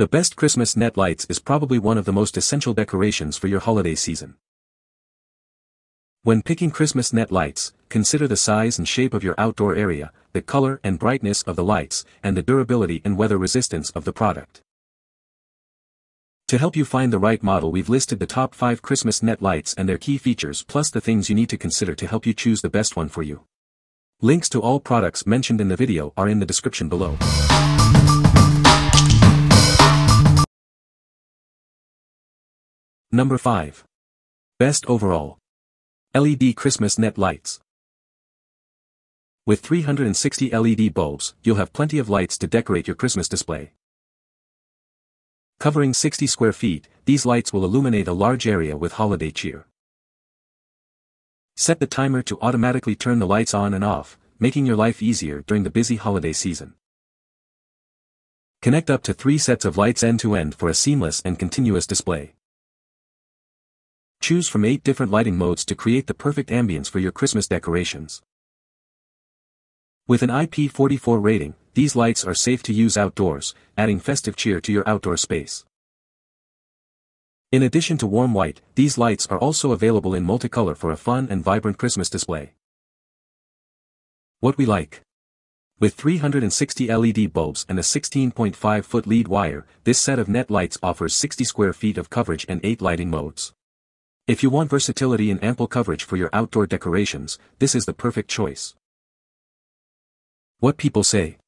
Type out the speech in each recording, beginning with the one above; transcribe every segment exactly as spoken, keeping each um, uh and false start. The best Christmas net lights is probably one of the most essential decorations for your holiday season. When picking Christmas net lights, consider the size and shape of your outdoor area, the color and brightness of the lights, and the durability and weather resistance of the product. To help you find the right model, we've listed the top five Christmas net lights and their key features, plus the things you need to consider to help you choose the best one for you. Links to all products mentioned in the video are in the description below. Number five. Best overall. L E D Christmas net lights. With three hundred sixty L E D bulbs, you'll have plenty of lights to decorate your Christmas display. Covering sixty square feet, these lights will illuminate a large area with holiday cheer. Set the timer to automatically turn the lights on and off, making your life easier during the busy holiday season. Connect up to three sets of lights end-to-end for a seamless and continuous display. Choose from eight different lighting modes to create the perfect ambience for your Christmas decorations. With an I P four four rating, these lights are safe to use outdoors, adding festive cheer to your outdoor space. In addition to warm white, these lights are also available in multicolor for a fun and vibrant Christmas display. What we like. With three hundred sixty L E D bulbs and a sixteen point five foot lead wire, this set of net lights offers sixty square feet of coverage and eight lighting modes. If you want versatility and ample coverage for your outdoor decorations, this is the perfect choice. What people say.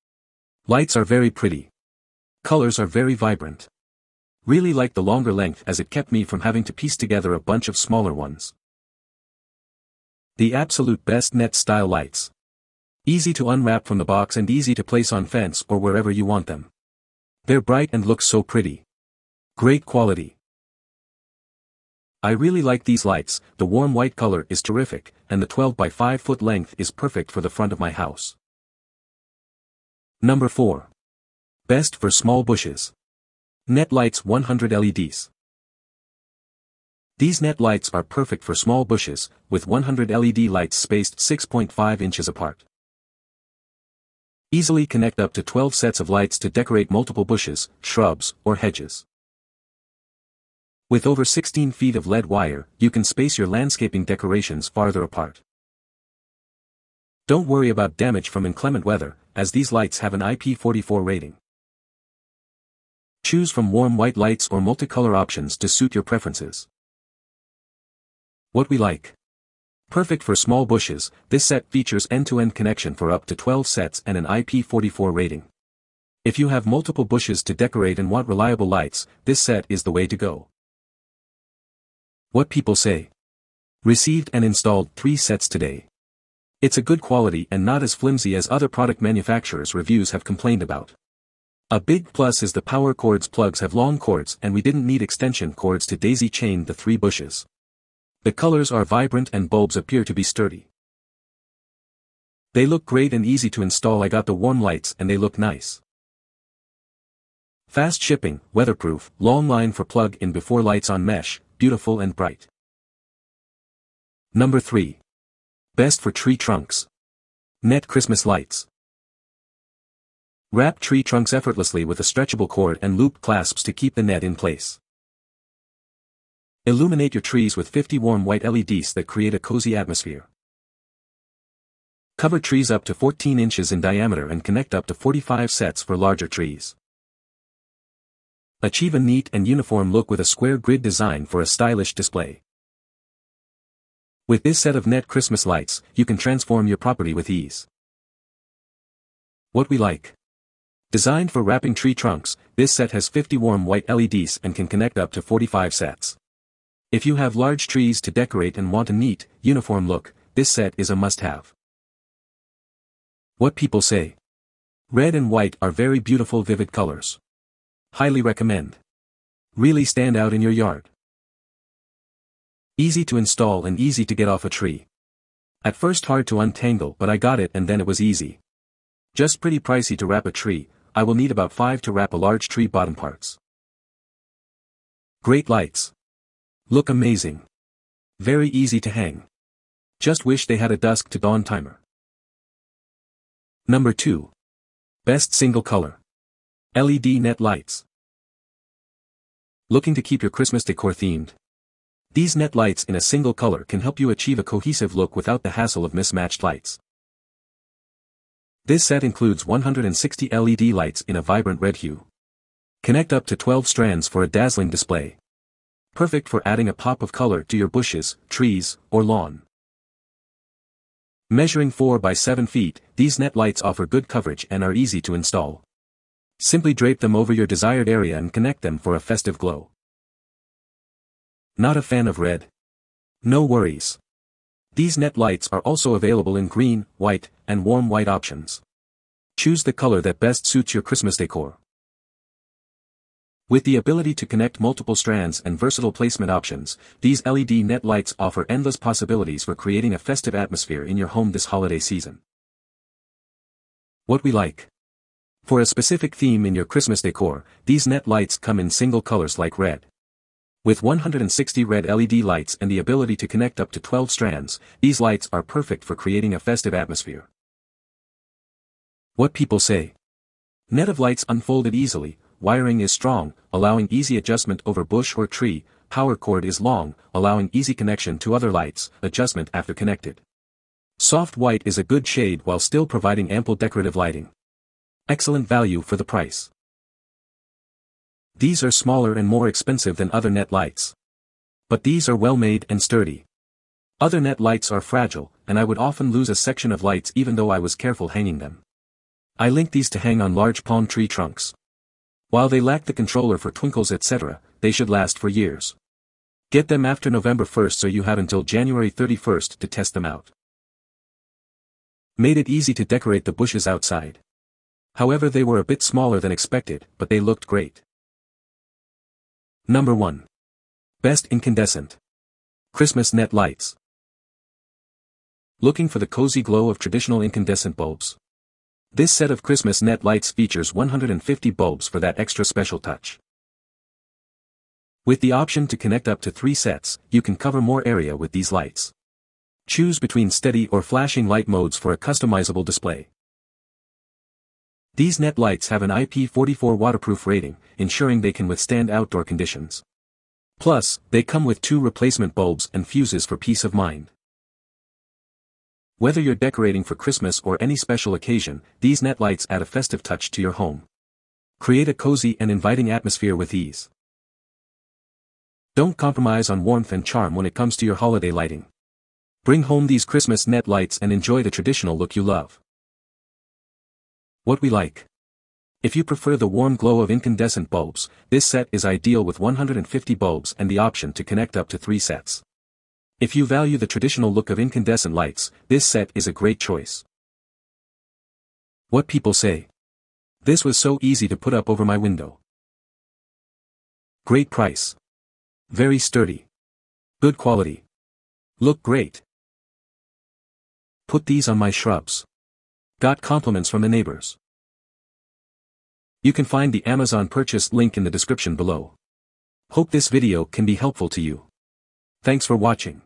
Lights are very pretty. Colors are very vibrant. Really like the longer length, as it kept me from having to piece together a bunch of smaller ones. The absolute best net style lights. Easy to unwrap from the box and easy to place on fence or wherever you want them. They're bright and look so pretty. Great quality. I really like these lights, the warm white color is terrific, and the twelve by five foot length is perfect for the front of my house. Number four. Best for small bushes. Net lights one hundred L E Ds. These net lights are perfect for small bushes, with one hundred L E D lights spaced six point five inches apart. Easily connect up to twelve sets of lights to decorate multiple bushes, shrubs, or hedges. With over sixteen feet of lead wire, you can space your landscaping decorations farther apart. Don't worry about damage from inclement weather, as these lights have an I P four four rating. Choose from warm white lights or multicolor options to suit your preferences. What we like. Perfect for small bushes, this set features end-to-end connection for up to twelve sets and an I P four four rating. If you have multiple bushes to decorate and want reliable lights, this set is the way to go. What people say. Received and installed three sets today. It's a good quality and not as flimsy as other product manufacturers' reviews have complained about. A big plus is the power cords plugs have long cords and we didn't need extension cords to daisy chain the three bushes. The colors are vibrant and bulbs appear to be sturdy. They look great and easy to install. I got the warm lights and they look nice. Fast shipping, weatherproof, long line for plug in before lights on mesh. Beautiful and bright. Number three. Best for tree trunks. Net Christmas lights. Wrap tree trunks effortlessly with a stretchable cord and loop clasps to keep the net in place. Illuminate your trees with fifty warm white L E Ds that create a cozy atmosphere. Cover trees up to fourteen inches in diameter and connect up to forty-five sets for larger trees. Achieve a neat and uniform look with a square grid design for a stylish display. With this set of net Christmas lights, you can transform your property with ease. What we like. Designed for wrapping tree trunks, this set has fifty warm white L E Ds and can connect up to forty-five sets. If you have large trees to decorate and want a neat, uniform look, this set is a must-have. What people say. Red and white are very beautiful, vivid colors. Highly recommend. Really stand out in your yard. Easy to install and easy to get off a tree. At first hard to untangle, but I got it and then it was easy. Just pretty pricey to wrap a tree. I will need about five to wrap a large tree bottom parts. Great lights. Look amazing. Very easy to hang. Just wish they had a dusk to dawn timer. Number two. Best single color. L E D net lights. Looking to keep your Christmas decor themed? These net lights in a single color can help you achieve a cohesive look without the hassle of mismatched lights. This set includes one hundred sixty L E D lights in a vibrant red hue. Connect up to twelve strands for a dazzling display. Perfect for adding a pop of color to your bushes, trees, or lawn. Measuring four by seven feet, these net lights offer good coverage and are easy to install. Simply drape them over your desired area and connect them for a festive glow. Not a fan of red? No worries. These net lights are also available in green, white, and warm white options. Choose the color that best suits your Christmas decor. With the ability to connect multiple strands and versatile placement options, these L E D net lights offer endless possibilities for creating a festive atmosphere in your home this holiday season. What we like. For a specific theme in your Christmas decor, these net lights come in single colors like red. With one hundred sixty red L E D lights and the ability to connect up to twelve strands, these lights are perfect for creating a festive atmosphere. What people say. Net of lights unfolded easily. Wiring is strong, allowing easy adjustment over bush or tree. Power cord is long, allowing easy connection to other lights, adjustment after connected. Soft white is a good shade while still providing ample decorative lighting. Excellent value for the price. These are smaller and more expensive than other net lights. But these are well made and sturdy. Other net lights are fragile, and I would often lose a section of lights even though I was careful hanging them. I link these to hang on large palm tree trunks. While they lack the controller for twinkles et cetera, they should last for years. Get them after November first so you have until January thirty-first to test them out. Made it easy to decorate the bushes outside. However, they were a bit smaller than expected, but they looked great. Number one. Best incandescent Christmas net lights. Looking for the cozy glow of traditional incandescent bulbs? This set of Christmas net lights features one hundred fifty bulbs for that extra special touch. With the option to connect up to three sets, you can cover more area with these lights. Choose between steady or flashing light modes for a customizable display. These net lights have an I P four four waterproof rating, ensuring they can withstand outdoor conditions. Plus, they come with two replacement bulbs and fuses for peace of mind. Whether you're decorating for Christmas or any special occasion, these net lights add a festive touch to your home. Create a cozy and inviting atmosphere with ease. Don't compromise on warmth and charm when it comes to your holiday lighting. Bring home these Christmas net lights and enjoy the traditional look you love. What we like. If you prefer the warm glow of incandescent bulbs, this set is ideal with one hundred fifty bulbs and the option to connect up to three sets. If you value the traditional look of incandescent lights, this set is a great choice. What people say. This was so easy to put up over my window. Great price. Very sturdy. Good quality. Look great. Put these on my shrubs. Got compliments from the neighbors. You can find the Amazon purchase link in the description below. Hope this video can be helpful to you. Thanks for watching.